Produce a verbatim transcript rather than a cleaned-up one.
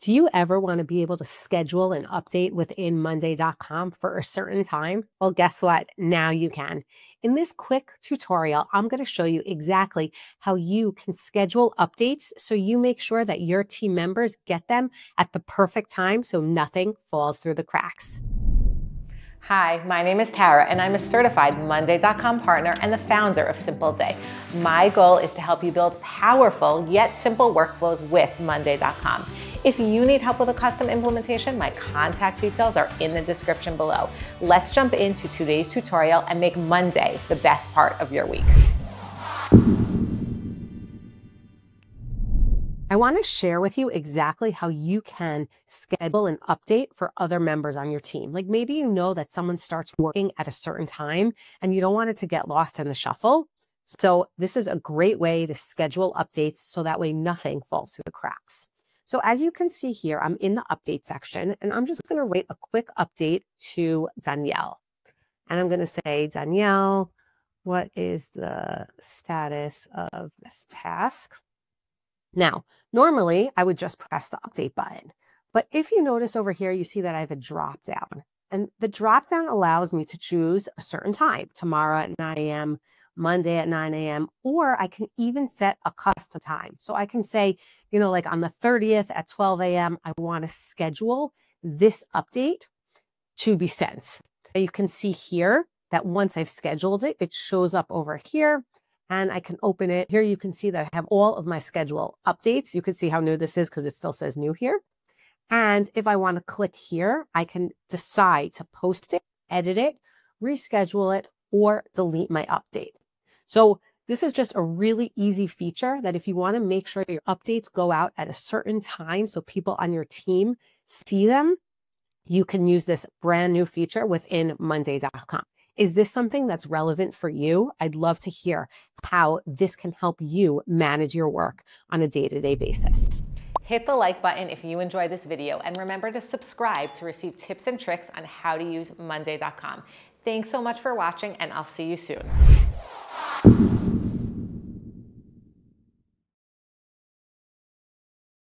Do you ever want to be able to schedule an update within monday dot com for a certain time? Well, guess what? Now you can. In this quick tutorial, I'm going to show you exactly how you can schedule updates so you make sure that your team members get them at the perfect time so nothing falls through the cracks. Hi, my name is Tara, and I'm a certified monday dot com partner and the founder of Simple Day. My goal is to help you build powerful yet simple workflows with monday dot com. If you need help with a custom implementation, my contact details are in the description below. Let's jump into today's tutorial and make Monday the best part of your week. I want to share with you exactly how you can schedule an update for other members on your team. Like maybe you know that someone starts working at a certain time and you don't want it to get lost in the shuffle. So this is a great way to schedule updates so that way nothing falls through the cracks. So as you can see here, I'm in the update section and I'm just going to write a quick update to Danielle. And I'm going to say, Danielle, what is the status of this task? Now, normally I would just press the update button, but if you notice over here, you see that I have a drop down, and the drop down allows me to choose a certain time, tomorrow at nine A M, Monday at nine A M, or I can even set a custom time. So I can say, you know, like on the thirtieth at twelve A M, I want to schedule this update to be sent. And you can see here that once I've scheduled it, it shows up over here. And I can open it. Here you can see that I have all of my schedule updates. You can see how new this is because it still says new here. And if I want to click here, I can decide to post it, edit it, reschedule it, or delete my update. So this is just a really easy feature that if you want to make sure your updates go out at a certain time so people on your team see them, you can use this brand new feature within monday dot com. Is this something that's relevant for you? I'd love to hear how this can help you manage your work on a day-to-day basis. Hit the like button if you enjoy this video, and remember to subscribe to receive tips and tricks on how to use monday dot com. Thanks so much for watching, and I'll see you soon.